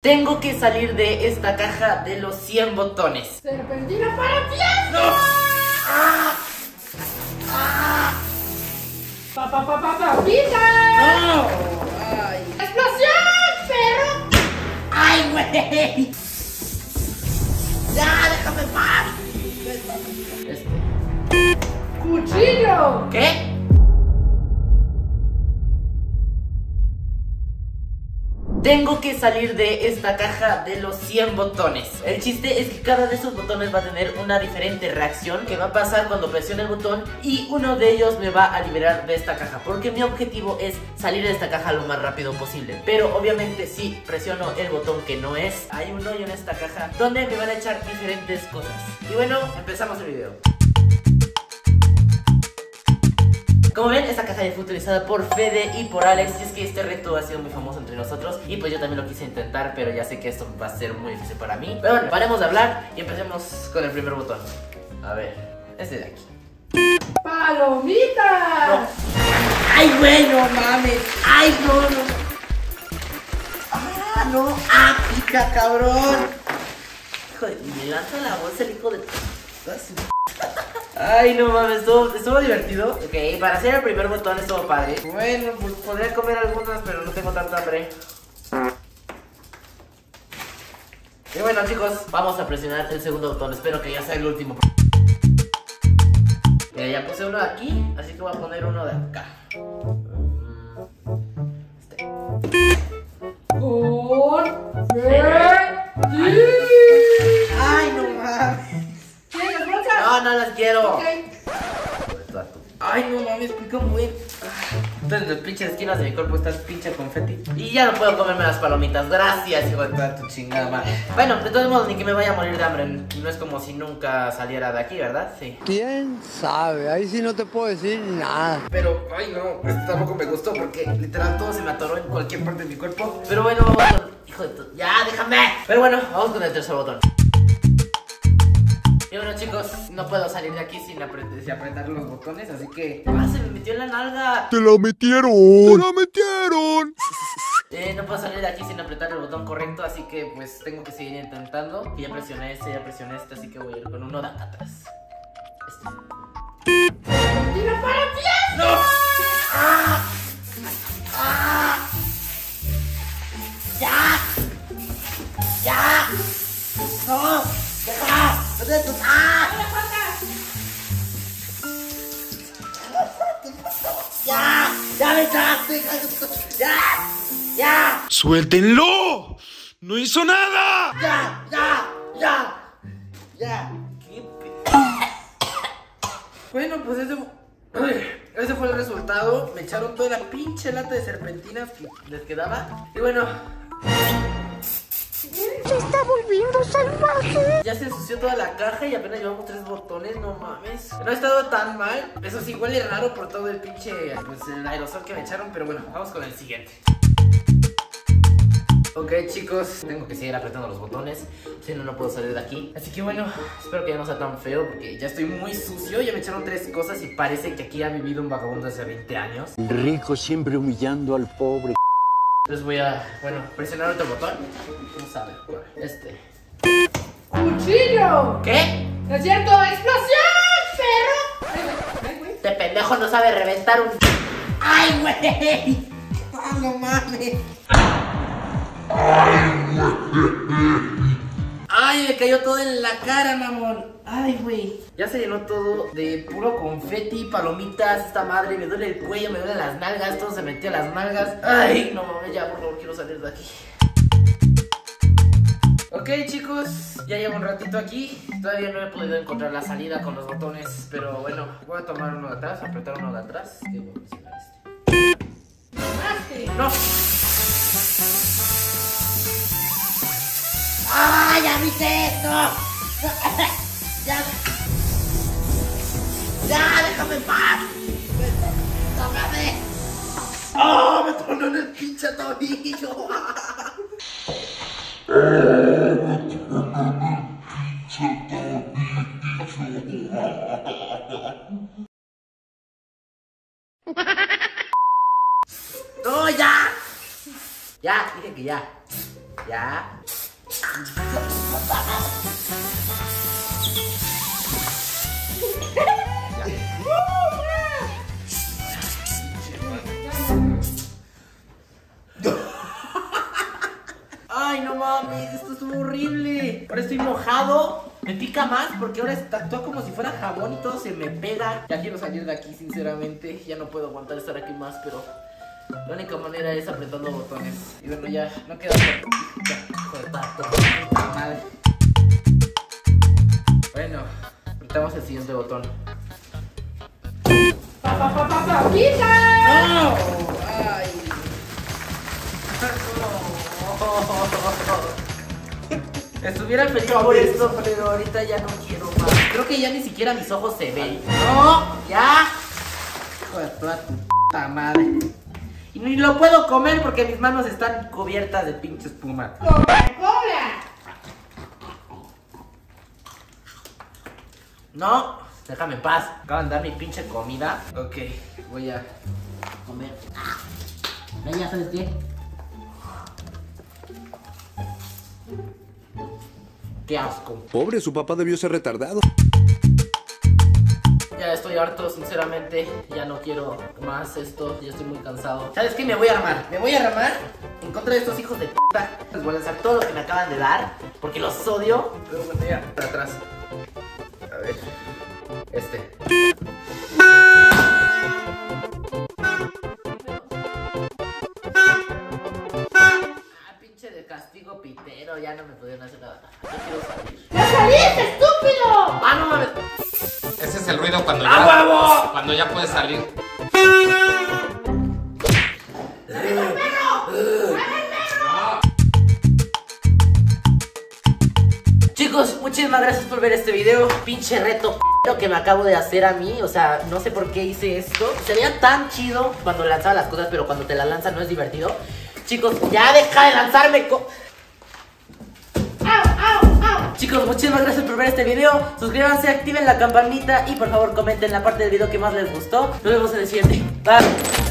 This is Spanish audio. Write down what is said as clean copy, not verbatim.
Tengo que salir de esta caja de los 100 botones. ¡Serpentina para fiesta! ¡No! ¡Ah! ¡Ah! ¡Papita! ¡No! ¡Ay! ¡Explosión, perro! ¡Ay, güey! ¡Ya, déjame en paz! ¡Cuchillo! ¿Qué? Tengo que salir de esta caja de los 100 botones. El chiste es que cada de esos botones va a tener una diferente reacción que va a pasar cuando presione el botón, y uno de ellos me va a liberar de esta caja, porque mi objetivo es salir de esta caja lo más rápido posible. Pero obviamente si presiono el botón que no es, hay un hoyo en esta caja donde me van a echar diferentes cosas. Y bueno, empezamos el video. Como ven, esta caja ya fue utilizada por Fede y por Alex, y es que este reto ha sido muy famoso entre nosotros, y pues yo también lo quise intentar, pero ya sé que esto va a ser muy difícil para mí. Pero bueno, paremos de hablar y empecemos con el primer botón. A ver, este de aquí. ¡Palomita! No. ¡Ay, güey, no mames! ¡Ay, no, no! ¡Ah, no! ¡Ah, pica, cabrón! Hijo de... me lanza la bolsa el hijo de... Ay, no mames, estuvo divertido. Ok, para hacer el primer botón estuvo padre. Bueno, pues podría comer algunas, pero no tengo tanta hambre. Y bueno, chicos, vamos a presionar el segundo botón. Espero que ya sea el último. Ya puse uno aquí, así que voy a poner uno de acá. Ay, no mames. No, no las quiero. Okay. Ay, no mames, pica muy. Entonces, las pinches esquinas de mi cuerpo están pinche confeti. Y ya no puedo comerme las palomitas. Gracias, hijo de toda tu chingada madre. Bueno, de todos modos, ni que me vaya a morir de hambre. No es como si nunca saliera de aquí, ¿verdad? Sí. ¿Quién sabe? Ahí sí no te puedo decir nada. Pero, ay, no, esto tampoco me gustó porque literal todo se me atoró en cualquier parte de mi cuerpo. Pero bueno, hijo de tu... ya, déjame. Pero bueno, vamos con el tercer botón. Y bueno, chicos, no puedo salir de aquí sin apretar los botones, así que... ¡Ah, se me metió en la nalga! ¡Te la metieron! ¡Te la metieron! No puedo salir de aquí sin apretar el botón correcto, así que pues tengo que seguir intentando. Y ya presioné este, así que voy a ir con uno de atrás. Este. ¡Tira para fiesta! ¡No! ¡Ah! ¡Ah! ¡Ya! ¡Ya! ¡No! ¡Ah! ¡Ya! ¡Ya me echaste! ¡Ya! ¡Ya! ¡Suéltenlo! ¡No hizo nada! ¡Ya! ¡Ya! ¡Ya! ¡Ya! ¡Qué pedo! Bueno, pues ese fue el resultado. Me echaron toda la pinche lata de serpentinas que les quedaba. Y bueno... se está volviendo salvaje. Ya se ensució toda la caja y apenas llevamos 3 botones, no mames. No ha estado tan mal. Eso sí, huele raro por todo el pinche, pues el aerosol que me echaron. Pero bueno, vamos con el siguiente. Ok, chicos, tengo que seguir apretando los botones, si no, no puedo salir de aquí. Así que bueno, espero que ya no sea tan feo, porque ya estoy muy sucio, ya me echaron 3 cosas. Y parece que aquí ha vivido un vagabundo hace 20 años. Rico siempre humillando al pobre. Entonces voy a, bueno, presionar otro botón. Vamos a ver, este. ¡Cuchillo! ¿Qué? ¡No es cierto! ¡Explosión, perro! Ay, güey. Este pendejo no sabe reventar un... ¡Ay, güey! ¡Ah, no mames! ¡Ay, me cayó todo en la cara, mamón! Ay, güey. Ya se llenó todo de puro confeti, palomitas, esta madre. Me duele el cuello, me duelen las nalgas. Todo se metió a las nalgas. Ay, no mames, ya, por favor, quiero salir de aquí. Ok, chicos, ya llevo un ratito aquí. Todavía no he podido encontrar la salida con los botones, pero bueno, voy a tomar uno de atrás, apretar uno de atrás. Y voy a presionar este. ¡No! ¡Ah, ya viste esto! ¡Ya! ¡Ya! ¡Déjame en paz! ¡Tócame! ¡Oh! ¡Me tornó en el pinche tobillo! ¡No! ¡Ya! ¡Ya! Dije que ya. ¡Ya! Ay, no mames, esto es horrible. Ahora estoy mojado. Me pica más porque ahora actúa como si fuera jabón y todo se me pega. Ya quiero salir de aquí, sinceramente. Ya no puedo aguantar estar aquí más, pero la única manera es apretando botones. Y bueno, ya no queda madre. Bueno, apretamos el siguiente botón. ¡Quita! ¡No! ¡Ay! ¡No! Estuviera feliz por esto, pero ahorita ya no quiero más. Creo que ya ni siquiera mis ojos se ven. ¡No! ¡Ya! Joder, toda tu puta madre. Y ni lo puedo comer porque mis manos están cubiertas de pinche espuma. ¡Coca-Cola! No, déjame en paz. Acaban de dar mi pinche comida. Ok, voy a comer. Ya, ¿sabes qué? ¡Qué asco! Pobre, su papá debió ser retardado. Ya estoy harto, sinceramente. Ya no quiero más esto. Ya estoy muy cansado. ¿Sabes qué? Me voy a armar. Me voy a armar en contra de estos hijos de puta. Les voy a lanzar todo lo que me acaban de dar porque los odio. Pero bueno, ya, para atrás. A ver. Este. Castigo pitero, ya no me pudieron hacer nada. Yo quiero salir. ¡Ya saliste, estúpido! ¡Ah, no mames! Ese es el ruido cuando ya... ¡A huevo! Cuando ya puedes salir. ¡Dame el perro! ¡Dame el perro! Chicos, muchísimas gracias por ver este video. Pinche reto que me acabo de hacer a mí, o sea, no sé por qué hice esto. Se veía tan chido cuando lanzaba las cosas, pero cuando te las lanzan no es divertido. Chicos, ya deja de lanzarme con... Chicos, muchísimas gracias por ver este video. Suscríbanse, activen la campanita y por favor comenten la parte del video que más les gustó. Nos vemos en el siguiente. Bye.